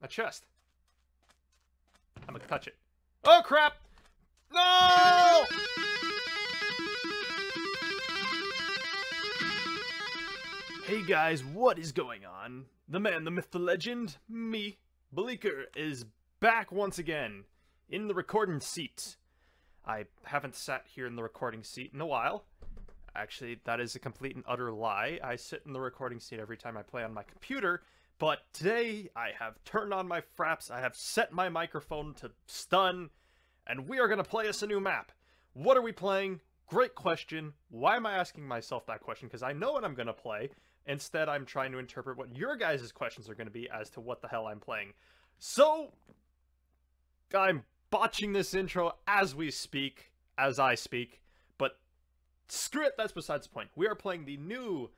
My chest. I'm gonna touch it. Oh, crap! No! Hey guys, what is going on? The man, the myth, the legend, me, Bleaker, is back once again in the recording seat. I haven't sat here in the recording seat in a while. Actually, that is a complete and utter lie. I sit in the recording seat every time I play on my computer, but today I have turned on my fraps, I have set my microphone to stun, and we are going to play us a new map. What are we playing? Great question. Why am I asking myself that question? Because I know what I'm going to play. Instead, I'm trying to interpret what your guys' questions are going to be as to what the hell I'm playing. So, I'm botching this intro as we speak, as I speak. But, screw it, that's besides the point. We are playing the new,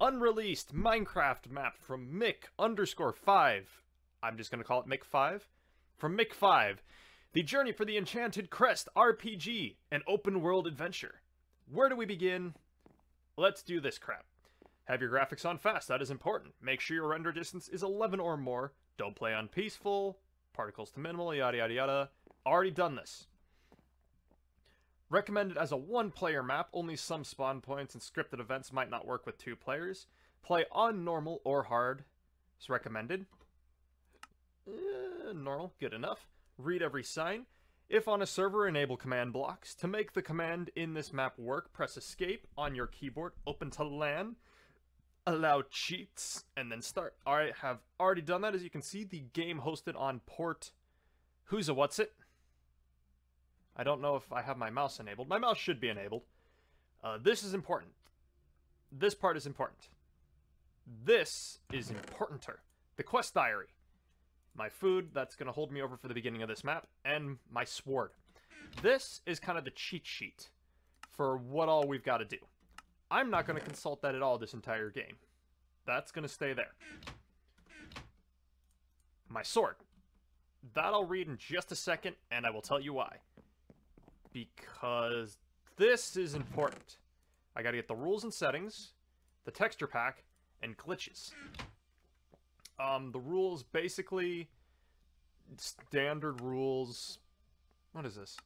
unreleased Minecraft map from Mick_5. I'm just going to call it Mick_5. From Mick_5. The Journey for the Enchanted Crest RPG, an open-world adventure. Where do we begin? Let's do this crap. Have your graphics on fast, that is important. Make sure your render distance is 11 or more. Don't play on peaceful, particles to minimal, yada yada yada. Already done this. Recommended as a one-player map, only some spawn points and scripted events might not work with two players. Play on normal or hard. It's recommended. Normal, good enough. Read every sign. If on a server, enable command blocks. To make the command in this map work, press escape on your keyboard, open to LAN. Allow cheats, and then start. I have already done that. As you can see, the game hosted on port... Who's a what's it? I don't know if I have my mouse enabled. My mouse should be enabled. This is important. This part is important. This is importanter. The quest diary. My food, that's going to hold me over for the beginning of this map, and my sword. This is kind of the cheat sheet for what all we've got to do. I'm not going to consult that at all this entire game. That's going to stay there. My sword. That I'll read in just a second, and I will tell you why. Because this is important. I got to get the rules and settings, the texture pack, and glitches. The rules, basically, standard rules. What is this?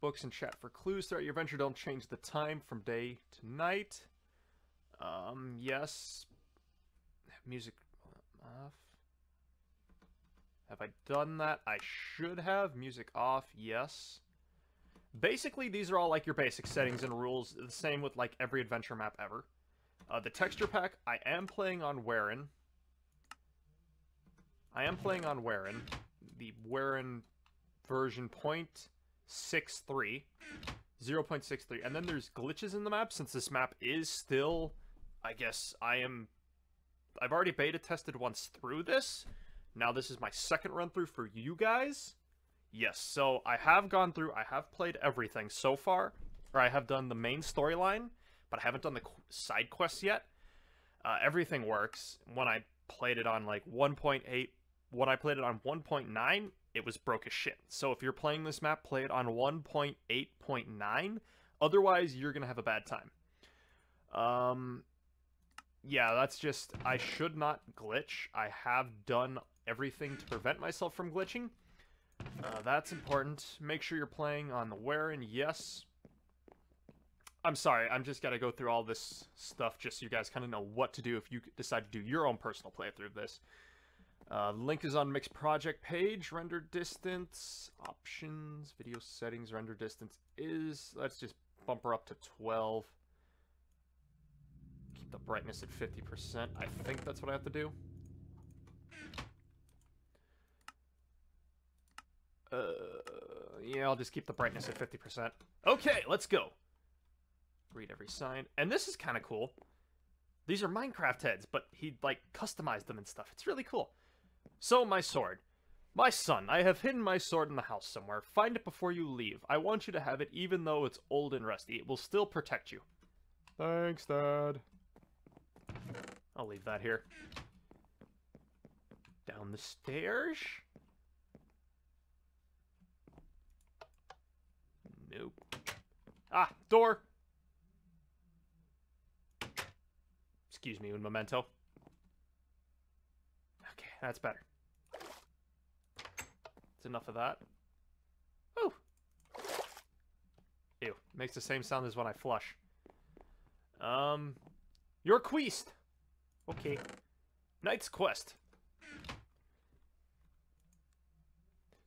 Books and chat for clues throughout your adventure. Don't change the time from day to night. Yes. Music off. Have I done that? I should have. Music off. Yes. Basically, these are all like your basic settings and rules. The same with like every adventure map ever. The texture pack. I am playing on Warin. The Warin version 0.63, and then there's glitches in the map, since this map is still, I guess, I've already beta tested once through this. Now this is my second run through for you guys. Yes, so I have gone through, I have played everything so far, or I have done the main storyline, but I haven't done the side quests yet. Everything works. When I played it on like 1.8, when I played it on 1.9, it was broke as shit. So if you're playing this map, play it on 1.8.9. Otherwise, you're going to have a bad time. Yeah, that's just... I should not glitch. I have done everything to prevent myself from glitching. That's important. Make sure you're playing on the Warin. Yes. I'm sorry. I'm just got to go through all this stuff just so you guys kind of know what to do if you decide to do your own personal playthrough of this. Link is on Mick's project page. Render distance, options, video settings, render distance is, let's just bump her up to 12. Keep the brightness at 50%. I think that's what I have to do. Yeah, I'll just keep the brightness at 50%. Okay, let's go. Read every sign. And this is kind of cool. These are Minecraft heads, but he, like, customized them and stuff. It's really cool. So, my sword. My son, I have hidden my sword in the house somewhere. Find it before you leave. I want you to have it even though it's old and rusty. It will still protect you. Thanks, Dad. I'll leave that here. Down the stairs? Nope. Ah, door! Excuse me, un momento. Okay. that's better. That's enough of that. Ooh. Ew. Makes the same sound as when I flush. Your quest. Okay. Knight's quest.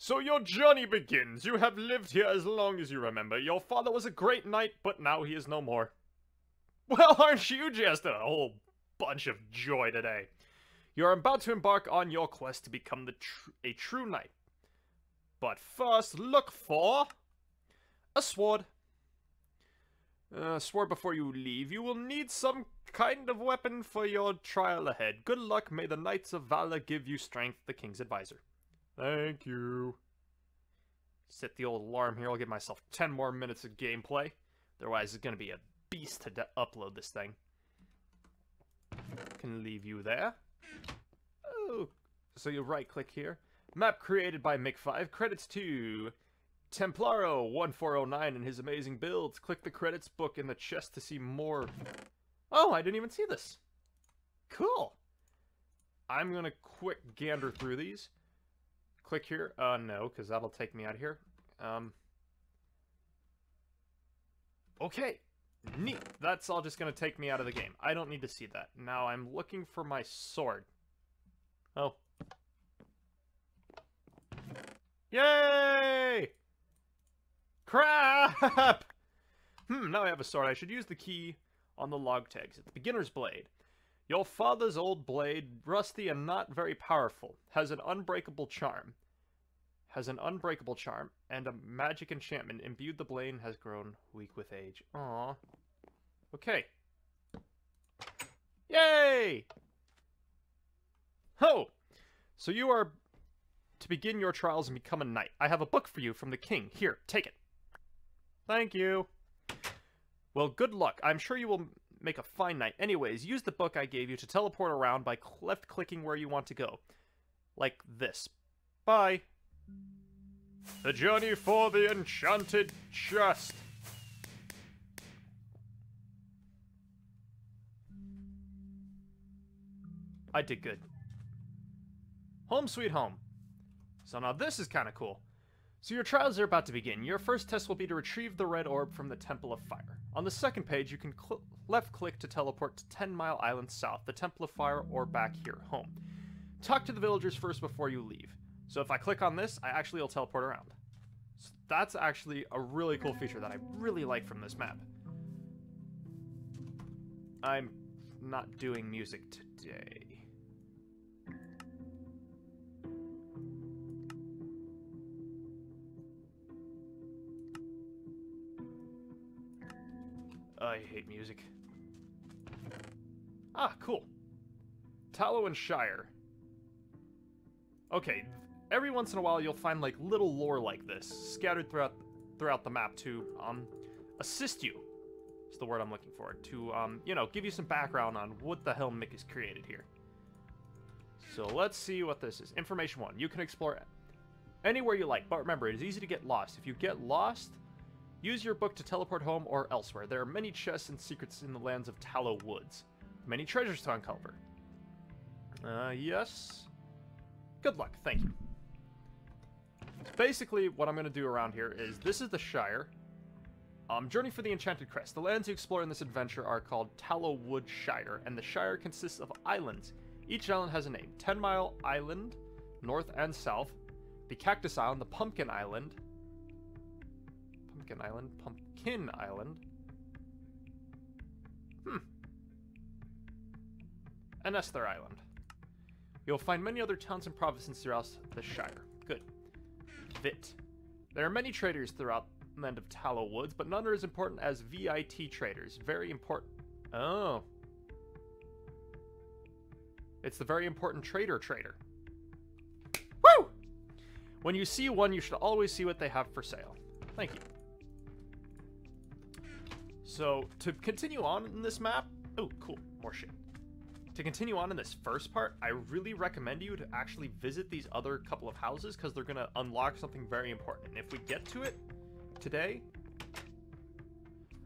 So your journey begins. You have lived here as long as you remember. Your father was a great knight, but now he is no more. Well, aren't you just a whole bunch of joy today? You are about to embark on your quest to become a true knight. But first, look for a sword. Sword before you leave. You will need some kind of weapon for your trial ahead. Good luck. May the Knights of Valor give you strength, the King's Advisor. Thank you. Set the old alarm here. I'll give myself 10 more minutes of gameplay. Otherwise, it's going to be a beast to upload this thing. Can leave you there. Oh, so you right-click here. Map created by Mick_5. Credits to templario1408 and his amazing builds. Click the credits book in the chest to see more. Oh, I didn't even see this. Cool. I'm going to quick gander through these. Click here. No, because that'll take me out of here. Okay. Neat. That's all just going to take me out of the game. I don't need to see that. Now I'm looking for my sword. Oh. Yay! Crap! Now I have a sword. I should use the key on the log tags. It's beginner's blade. Your father's old blade, rusty and not very powerful, has an unbreakable charm. And a magic enchantment imbued the blade has grown weak with age. Aww. Okay. Yay! Ho! So you are to begin your trials and become a knight. I have a book for you from the king. Here, take it. Thank you. Well, good luck. I'm sure you will make a fine knight. Anyways, use the book I gave you to teleport around by left-clicking where you want to go. Like this. Bye. The journey for the Enchanted Crest. I did good. Home sweet home. So now this is kind of cool. So your trials are about to begin. Your first test will be to retrieve the red orb from the Temple of Fire. On the second page, you can left-click to teleport to 10 Mile Island South, the Temple of Fire, or back here, home. Talk to the villagers first before you leave. So if I click on this, I actually will teleport around. So that's actually a really cool feature that I really like from this map. I'm not doing music today. I hate music. Ah, cool. Tallow and Shire. Okay, every once in a while you'll find like little lore like this scattered throughout the map to assist you. It's the word I'm looking for. To you know, give you some background on what the hell Mick has created here. So let's see what this is. Information 1. You can explore anywhere you like, but remember it is easy to get lost. If you get lost, use your book to teleport home or elsewhere. There are many chests and secrets in the lands of Tallow Woods. Many treasures to uncover. Yes. Good luck, thank you. So basically, what I'm going to do around here is, this is the Shire. Journey for the Enchanted Crest. The lands you explore in this adventure are called Tallow Wood Shire, and the Shire consists of islands. Each island has a name. 10 Mile Island, north and south. The Cactus Island, the Pumpkin Island. Pumpkin Island. And Esther Island. You'll find many other towns and provinces throughout the Shire. Good. Vit. There are many traders throughout the land of Tallow Woods, but none are as important as VIT traders. Very important. Oh. It's the very important trader. Woo! When you see one, you should always see what they have for sale. Thank you. So, to continue on in this map... Oh, cool. More shit. To continue on in this first part, I really recommend you to actually visit these other couple of houses because they're going to unlock something very important. And if we get to it today...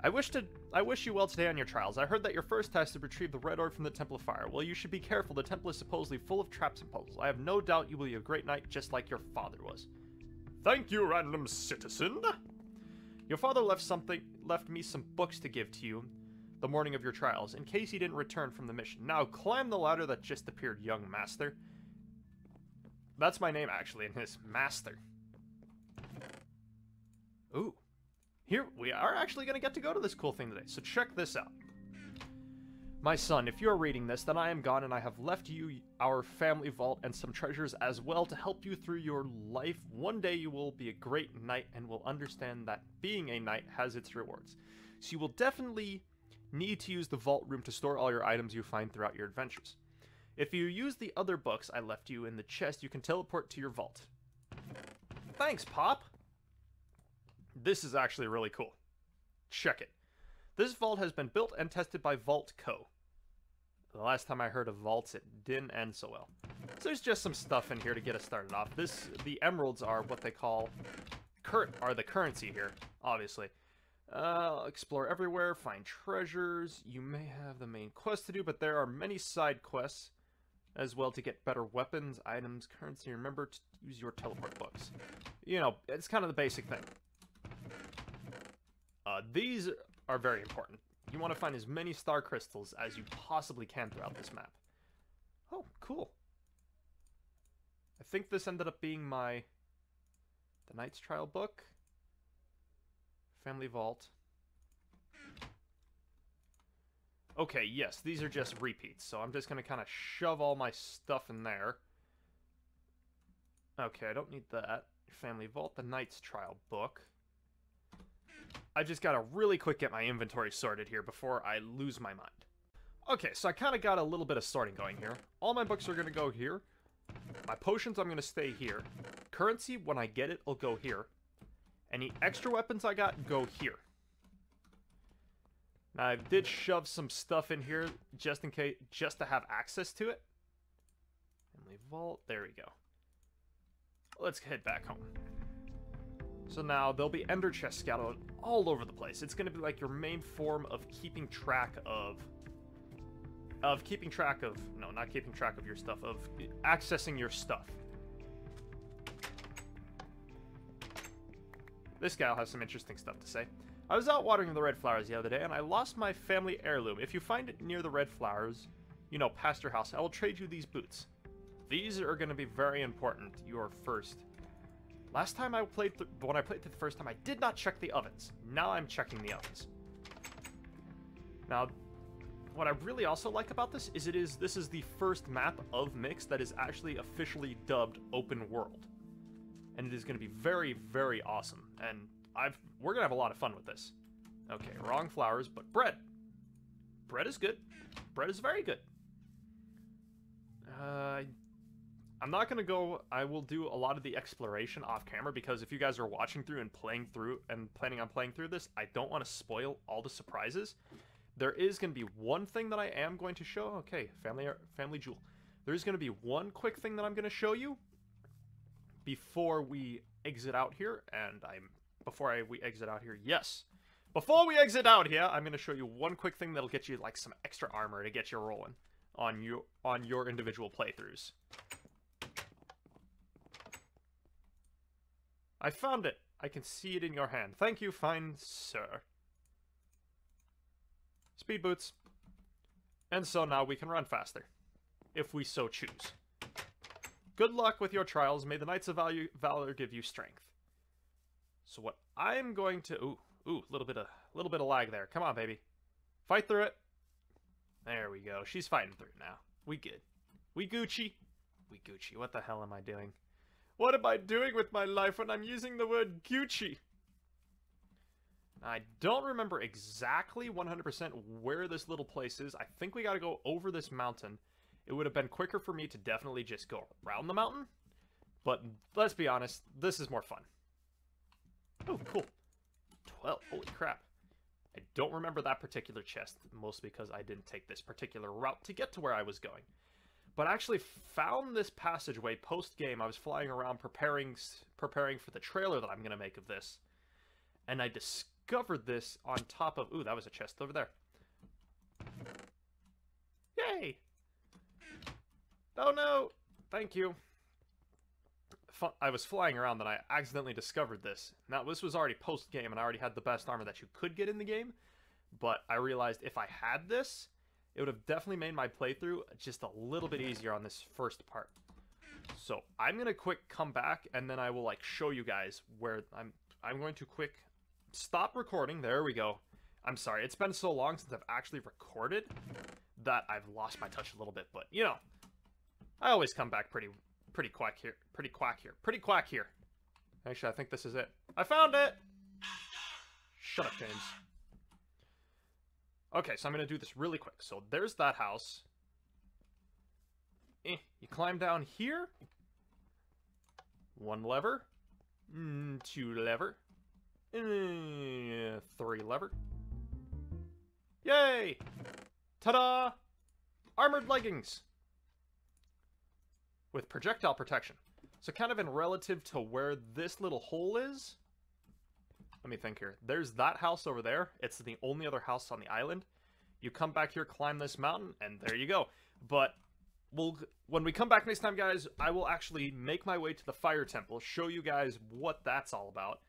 I wish to I wish you well today on your trials. I heard that your first task is to retrieve the red orb from the Temple of Fire. Well, you should be careful. The temple is supposedly full of traps and puzzles. I have no doubt you will be a great knight, just like your father was. Thank you, random citizen. Your father left me some books to give to you the morning of your trials, in case he didn't return from the mission. Now climb the ladder that just appeared, young master. That's my name, actually, and his master. Ooh. Here, we are actually going to get to go to this cool thing today, so check this out. My son, if you are reading this, then I am gone, and I have left you our family vault and some treasures as well to help you through your life. One day you will be a great knight and will understand that being a knight has its rewards. So you will definitely need to use the vault room to store all your items you find throughout your adventures. If you use the other books I left you in the chest, you can teleport to your vault. Thanks, Pop! This is actually really cool. Check it. This vault has been built and tested by Vault Co. The last time I heard of vaults, it didn't end so well. So there's just some stuff in here to get us started off. The emeralds are what they call... are the currency here, obviously. Explore everywhere, find treasures. You may have the main quest to do, but there are many side quests as well to get better weapons, items, currency. Remember to use your teleport books. You know, it's kind of the basic thing. These are very important. You want to find as many star crystals as you possibly can throughout this map. Oh, cool. I think this ended up being my... the Knight's Trial book. Family Vault. Okay, yes, these are just repeats, so I'm just going to kind of shove all my stuff in there. Okay, I don't need that. Family Vault, the Knight's Trial book. I just gotta really quick get my inventory sorted here before I lose my mind. Okay, so I kind of got a little bit of sorting going here. All my books are gonna go here. My potions, I'm gonna stay here. Currency, when I get it, will go here. Any extra weapons I got, go here. Now, I did shove some stuff in here just in case, just to have access to it. Family Vault, there we go. Let's head back home. So now there'll be ender chests scattered all over the place. It's going to be like your main form of keeping track of... No, not keeping track of your stuff. Of accessing your stuff. This guy will have some interesting stuff to say. I was out watering the red flowers the other day, and I lost my family heirloom. If you find it near the red flowers, you know, past your house, I will trade you these boots. These are going to be very important. Your first... Last time I played, when I played the first time, I did not check the ovens. Now I'm checking the ovens. Now, what I really also like about this is this is the first map of Mix that is actually officially dubbed Open World, and it is going to be very, very awesome. And we're going to have a lot of fun with this. Okay, wrong flowers, but bread. Bread is good. Bread is very good. I'm not going to go, I will do a lot of the exploration off camera, because if you guys are watching through and playing through and planning on playing through this, I don't want to spoil all the surprises. There is going to be one thing that I am going to show. Okay, family jewel. There's going to be one quick thing that I'm going to show you before we exit out here. Before we exit out here, I'm going to show you one quick thing that'll get you like some extra armor to get you rolling on your individual playthroughs. I found it. I can see it in your hand. Thank you, fine sir. Speed boots. And so now we can run faster, if we so choose. Good luck with your trials. May the Knights of Valor give you strength. So what I'm going to... Ooh, little bit of lag there. Come on, baby. Fight through it. There we go. She's fighting through it now. We good. We Gucci. We Gucci. What the hell am I doing? What am I doing with my life when I'm using the word Gucci? I don't remember exactly 100% where this little place is. I think we gotta go over this mountain. It would have been quicker for me to definitely just go around the mountain. But let's be honest, this is more fun. Oh, cool. 12. Holy crap. I don't remember that particular chest, mostly because I didn't take this particular route to get to where I was going. But I actually found this passageway post-game. I was flying around preparing for the trailer that I'm going to make of this. And I dis discovered this on top of... Ooh, that was a chest over there. Yay! Oh no! Thank you. I was flying around and I accidentally discovered this. Now, this was already post-game and I already had the best armor that you could get in the game, but I realized if I had this, it would have definitely made my playthrough just a little bit easier on this first part. So, I'm going to quick come back and then I will like show you guys where I'm going to quick stop recording. There we go. I'm sorry, it's been so long since I've actually recorded that I've lost my touch a little bit, but you know, I always come back pretty quack here. Actually, I think this is it. I found it! Shut up, James. Okay, so I'm going to do this really quick. So there's that house. You climb down here. One lever. Two lever. Three lever. Yay! Ta-da! Armored leggings! With projectile protection. So kind of in relative to where this little hole is. Let me think here. There's that house over there. It's the only other house on the island. You come back here, climb this mountain, and there you go. But when we come back next time, guys, I will actually make my way to the fire temple, show you guys what that's all about.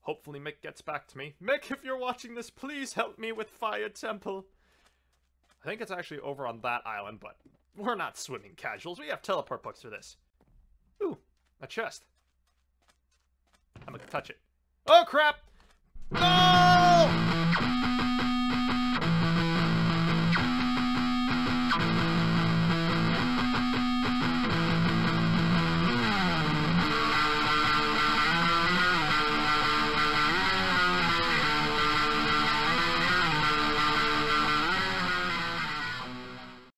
Hopefully Mick gets back to me. Mick, if you're watching this, please help me with fire temple. I think it's actually over on that island, but... we're not swimming casuals. We have teleport books for this. Ooh, a chest. I'm gonna touch it. Oh, crap! No!